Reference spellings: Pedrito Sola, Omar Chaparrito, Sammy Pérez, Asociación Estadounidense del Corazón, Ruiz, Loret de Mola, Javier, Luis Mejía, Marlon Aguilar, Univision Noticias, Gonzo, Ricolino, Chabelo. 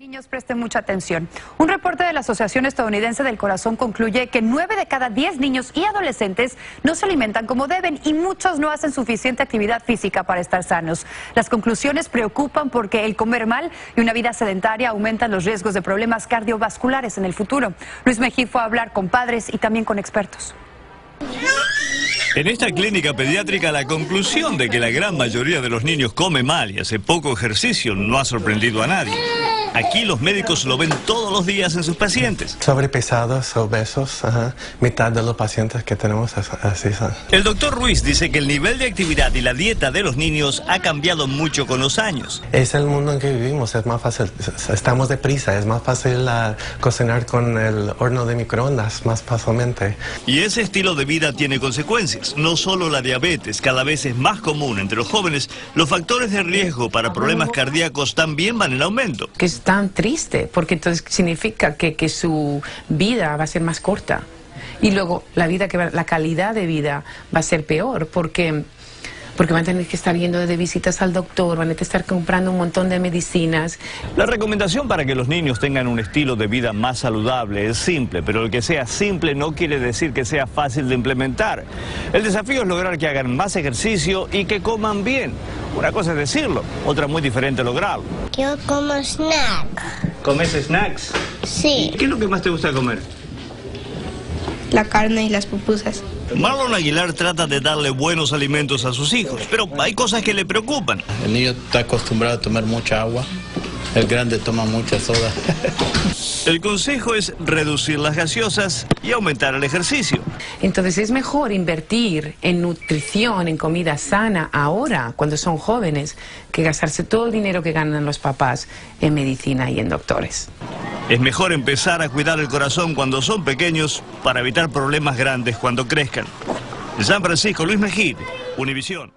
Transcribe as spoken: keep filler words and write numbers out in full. Niños, presten mucha atención. Un reporte de la Asociación Estadounidense del Corazón concluye que nueve de cada diez niños y adolescentes no se alimentan como deben y muchos no hacen suficiente actividad física para estar sanos. Las conclusiones preocupan porque el comer mal y una vida sedentaria aumentan los riesgos de problemas cardiovasculares en el futuro. Luis Mejía fue a hablar con padres y también con expertos. En esta clínica pediátrica la conclusión de que la gran mayoría de los niños come mal y hace poco ejercicio no ha sorprendido a nadie. Aquí los médicos lo ven todos los días en sus pacientes. Sobrepesados, obesos, ajá. Mitad de los pacientes que tenemos así son. El doctor Ruiz dice que el nivel de actividad y la dieta de los niños ha cambiado mucho con los años. Es el mundo en que vivimos, es más fácil, estamos deprisa, es más fácil uh, cocinar con el horno de microondas, más fácilmente. Y ese estilo de vida tiene consecuencias, no solo la diabetes, cada vez es más común entre los jóvenes, los factores de riesgo para problemas cardíacos también van en aumento. ¿Qué es tan triste? Porque entonces significa que, que su vida va a ser más corta y luego la vida que va, la calidad de vida va a ser peor porque porque van a tener que estar yendo de visitas al doctor, van a tener que estar comprando un montón de medicinas. La recomendación para que los niños tengan un estilo de vida más saludable es simple, pero el que sea simple no quiere decir que sea fácil de implementar. El desafío es lograr que hagan más ejercicio y que coman bien. Una cosa es decirlo, otra muy diferente lograrlo. Yo como snack. ¿Comes snacks? Sí. ¿Qué es lo que más te gusta comer? La carne y las pupusas. Marlon Aguilar trata de darle buenos alimentos a sus hijos, pero hay cosas que le preocupan. El niño está acostumbrado a tomar mucha agua, el grande toma mucha soda. El consejo es reducir las gaseosas y aumentar el ejercicio. Entonces es mejor invertir en nutrición, en comida sana ahora, cuando son jóvenes, que gastarse todo el dinero que ganan los papás en medicina y en doctores. Es mejor empezar a cuidar el corazón cuando son pequeños para evitar problemas grandes cuando crezcan. En San Francisco, Luis Mejía, Univisión.